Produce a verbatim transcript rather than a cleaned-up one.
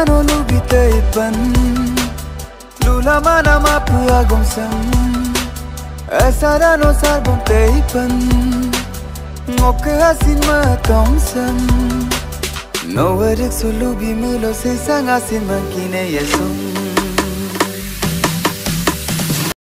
Mano lubitei pan Lula mana mapu agum sam Asarano sarbum tei pan Ngok asin matong sam No eric sulubi mulo se sang asin mankine yesum